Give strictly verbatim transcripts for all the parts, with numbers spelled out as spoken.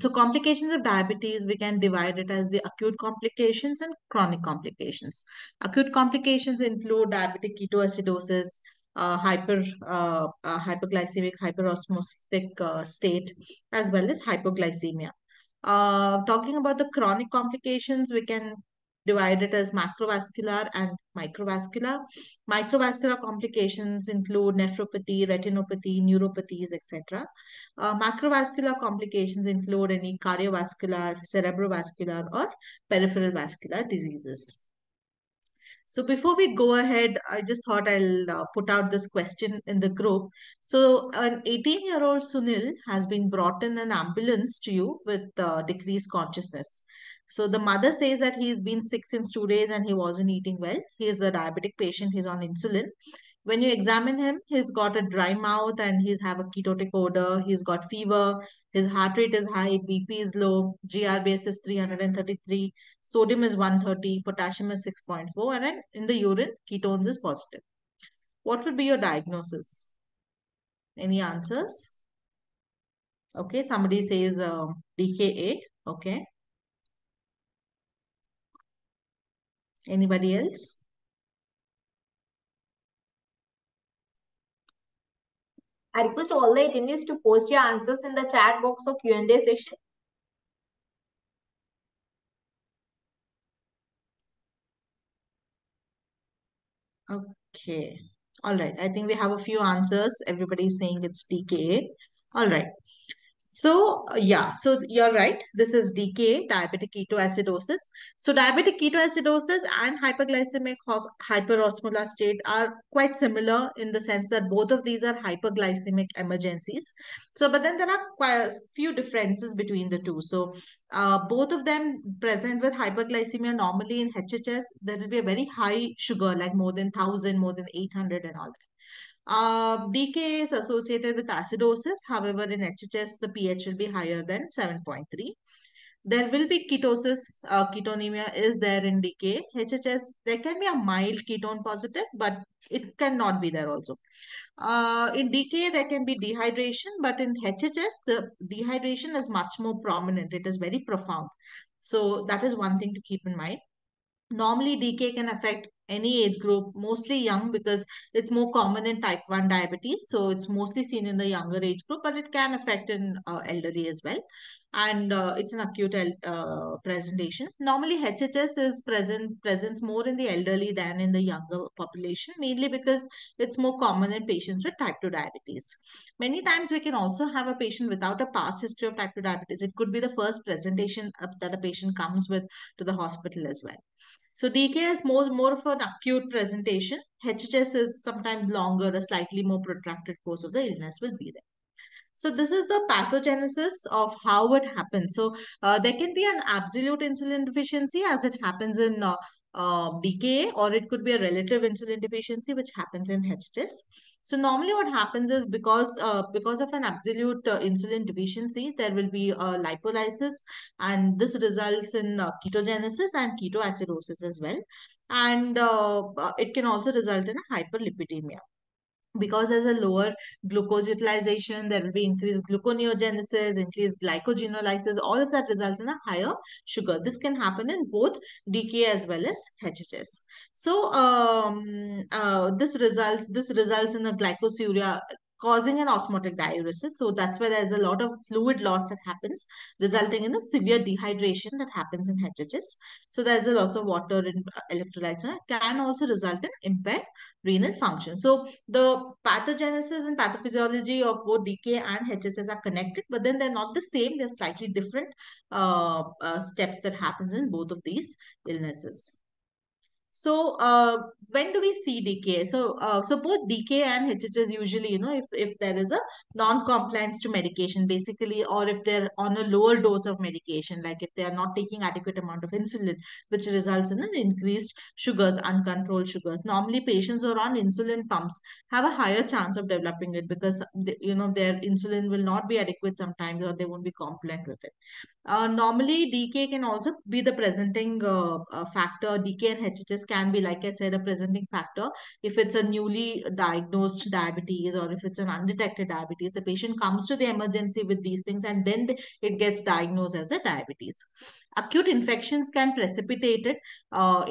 So complications of diabetes, we can divide it as the acute complications and chronic complications. Acute complications include diabetic ketoacidosis, uh, hyper, uh, uh, hyperglycemic, hyperosmotic uh, state, as well as hypoglycemia. Uh, talking about the chronic complications, we can divide it as macrovascular and microvascular. Microvascular complications include nephropathy, retinopathy, neuropathies, et cetera. Uh, macrovascular complications include any cardiovascular, cerebrovascular, or peripheral vascular diseases. So before we go ahead, I just thought I'll uh, put out this question in the group. So an eighteen-year-old Sunil has been brought in an ambulance to you with uh, decreased consciousness. So the mother says that he's been sick since two days and he wasn't eating well. He is a diabetic patient. He's on insulin. When you examine him, he's got a dry mouth and he's have a ketotic odor. He's got fever. His heart rate is high. B P is low. G R B S is three hundred thirty-three. Sodium is one thirty. Potassium is six point four. And then in the urine, ketones is positive. What would be your diagnosis? Any answers? Okay. Somebody says uh, D K A. Okay. Anybody else? I request all the attendees to post your answers in the chat box of Q and A session. Okay. All right. I think we have a few answers. Everybody's saying it's D K A. All right. So, yeah, so you're right. This is D K A, diabetic ketoacidosis. So diabetic ketoacidosis and hyperglycemic hyperosmolar state are quite similar in the sense that both of these are hyperglycemic emergencies. So, but then there are quite a few differences between the two. So uh, both of them present with hyperglycemia normally in H H S. There will be a very high sugar, like more than one thousand, more than eight hundred and all that. Uh, D K A is associated with acidosis. However, in H H S, the pH will be higher than seven point three. There will be ketosis, uh, ketonemia is there in D K A. H H S, there can be a mild ketone positive, but it cannot be there also. Uh, in D K A, there can be dehydration, but in H H S, the dehydration is much more prominent. It is very profound. So that is one thing to keep in mind. Normally, D K A can affect any age group, mostly young, because it's more common in type one diabetes. So it's mostly seen in the younger age group, but it can affect in uh, elderly as well. And uh, it's an acute uh, presentation. Normally, H H S is present presents more in the elderly than in the younger population, mainly because it's more common in patients with type two diabetes. Many times, we can also have a patient without a past history of type two diabetes. It could be the first presentation of, that a patient comes with to the hospital as well. So D K A is more, more of an acute presentation. H H S is sometimes longer, a slightly more protracted course of the illness will be there. So this is the pathogenesis of how it happens. So uh, there can be an absolute insulin deficiency as it happens in uh, uh, D K A, or it could be a relative insulin deficiency which happens in H H S. So normally what happens is because uh, because of an absolute uh, insulin deficiency, there will be uh, lipolysis, and this results in uh, ketogenesis and ketoacidosis as well. And uh, it can also result in a hyperlipidemia. Because there's a lower glucose utilization, there will be increased gluconeogenesis, increased glycogenolysis, all of that results in a higher sugar. This can happen in both D K A as well as H H S. So um, uh, this results this results in a glycosuria causing an osmotic diuresis. So that's why there's a lot of fluid loss that happens, resulting in a severe dehydration that happens in H H S. So there's a loss of water and electrolytes, and it can also result in impaired renal function. So the pathogenesis and pathophysiology of both D K A and H H S are connected, but then they're not the same. They're slightly different uh, uh, steps that happens in both of these illnesses. So, uh, when do we see D K A? So, uh, so both D K A and H H S usually, you know, if, if there is a non-compliance to medication, basically, or if they're on a lower dose of medication, like if they are not taking adequate amount of insulin, which results in an increased sugars, uncontrolled sugars. Normally, patients who are on insulin pumps have a higher chance of developing it because, you know, their insulin will not be adequate sometimes, or they won't be compliant with it. Uh, normally, D K A can also be the presenting uh, uh, factor. D K A and H H S can be, like I said, a presenting factor. If it's a newly diagnosed diabetes or if it's an undetected diabetes, the patient comes to the emergency with these things and then they, it gets diagnosed as a diabetes. Acute infections can precipitate it. Uh,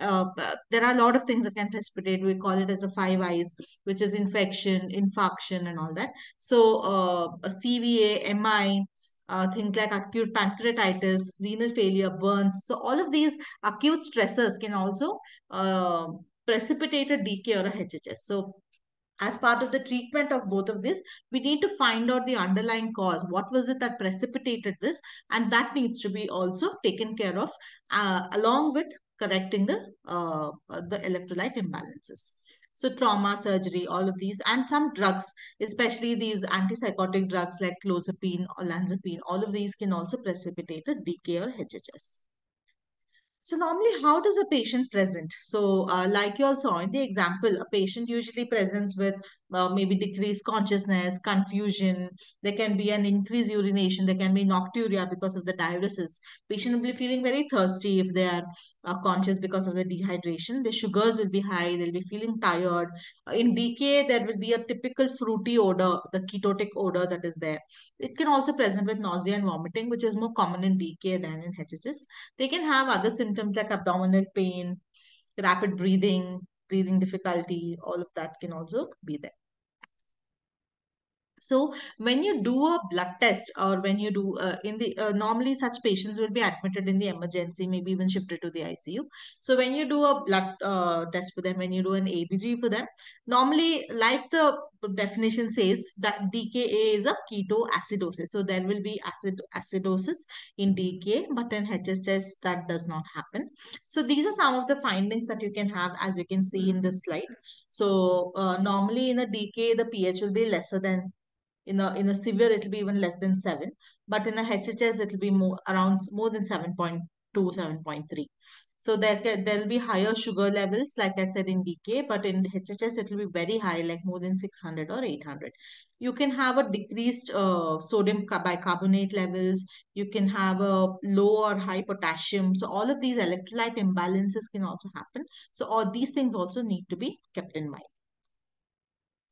uh, there are a lot of things that can precipitate. We call it as a five eyes, which is infection, infarction and all that. So uh, a C V A, M I, Uh, things like acute pancreatitis, renal failure, burns. So all of these acute stressors can also uh, precipitate a D K A or a H H S. So as part of the treatment of both of this, we need to find out the underlying cause. What was it that precipitated this? And that needs to be also taken care of uh, along with correcting the, uh, the electrolyte imbalances. So trauma, surgery, all of these, and some drugs, especially these antipsychotic drugs like clozapine or lanzapine, all of these can also precipitate a D K A or H H S. So normally, how does a patient present? So uh, like you all saw in the example, a patient usually presents with uh, maybe decreased consciousness, confusion. There can be an increased urination. There can be nocturia because of the diuresis. Patient will be feeling very thirsty if they are uh, conscious because of the dehydration. The sugars will be high. They'll be feeling tired. In D K A, there will be a typical fruity odor, the ketotic odor that is there. It can also present with nausea and vomiting, which is more common in D K A than in H H S. They can have other symptoms like abdominal pain, rapid breathing, breathing difficulty, all of that can also be there. So when you do a blood test or when you do uh, in the uh, normally such patients will be admitted in the emergency, maybe even shifted to the I C U. So when you do a blood uh, test for them, when you do an A B G for them, normally like the definition says that D K A is a ketoacidosis. So there will be acid acidosis in D K A, but in H H S that does not happen. So these are some of the findings that you can have, as you can see in this slide. So uh, normally in a D K A, the pH will be lesser than In a, in a severe, it will be even less than seven. But in a H H S, it will be more, around more than seven point two, seven point three. So there, there will be higher sugar levels, like I said, in D K A. But in H H S, it will be very high, like more than six hundred or eight hundred. You can have a decreased uh, sodium bicarbonate levels. You can have a low or high potassium. So all of these electrolyte imbalances can also happen. So all these things also need to be kept in mind.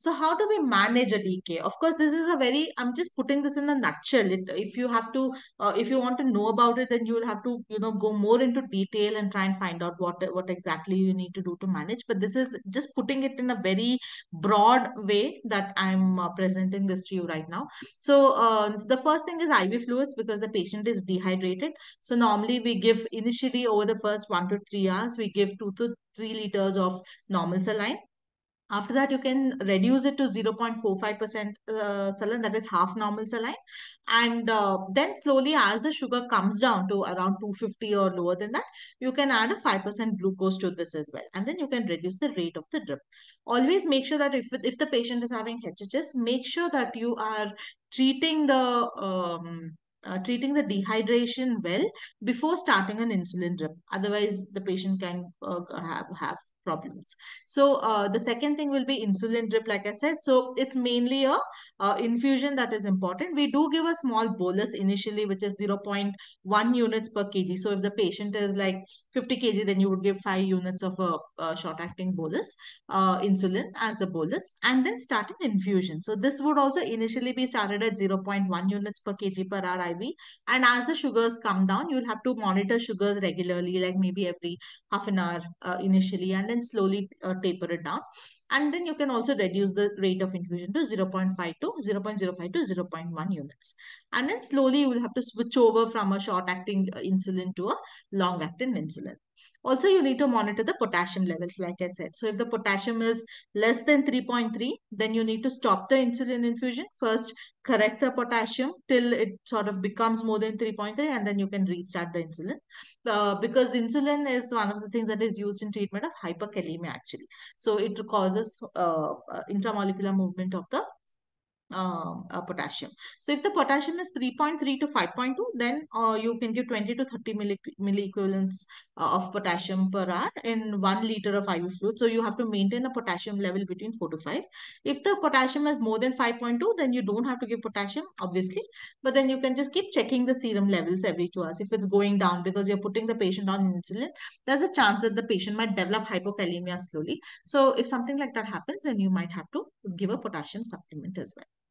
So how do we manage a D K A? Of course, this is a very, I'm just putting this in a nutshell. It, if you have to, uh, if you want to know about it, then you will have to, you know, go more into detail and try and find out what, what exactly you need to do to manage. But this is just putting it in a very broad way that I'm uh, presenting this to you right now. So uh, the first thing is I V fluids because the patient is dehydrated. So normally we give initially over the first one to three hours, we give two to three liters of normal saline. After that, you can reduce it to zero point four five percent uh, saline, that is half normal saline. And uh, then slowly as the sugar comes down to around two fifty or lower than that, you can add a five percent glucose to this as well. And then you can reduce the rate of the drip. Always make sure that if, if the patient is having H H S, make sure that you are treating the... Um, Uh, treating the dehydration well before starting an insulin drip. Otherwise, the patient can uh, have, have problems. So uh, the second thing will be insulin drip, like I said. So it's mainly a uh, infusion that is important. We do give a small bolus initially, which is zero point one units per kilogram. So if the patient is like fifty kilograms, then you would give five units of a, a short-acting bolus uh, insulin as a bolus, and then start an infusion. So this would also initially be started at zero point one units per kilogram per hour. And as the sugars come down, you'll have to monitor sugars regularly, like maybe every half an hour uh, initially, and then slowly uh, taper it down. And then you can also reduce the rate of infusion to zero point five to zero point zero five to zero point one units. And then slowly you will have to switch over from a short-acting insulin to a long-acting insulin. Also, you need to monitor the potassium levels, like I said. So if the potassium is less than three point three, then you need to stop the insulin infusion. First, correct the potassium till it sort of becomes more than three point three, and then you can restart the insulin. Uh, because insulin is one of the things that is used in treatment of hyperkalemia, actually. So it causes uh, uh, intramolecular movement of the uh, uh, potassium. So if the potassium is three point three to five point two, then uh, you can give twenty to thirty milli, milli equivalents uh, of potassium per hour in one liter of I V fluid. So you have to maintain a potassium level between four to five. If the potassium is more than five point two, then you don't have to give potassium, obviously. But then you can just keep checking the serum levels every two hours. If it's going down because you're putting the patient on insulin, there's a chance that the patient might develop hypokalemia slowly. So if something like that happens, then you might have to give a potassium supplement as well.